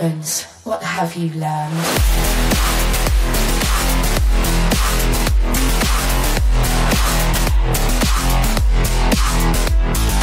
importance, what have you learned?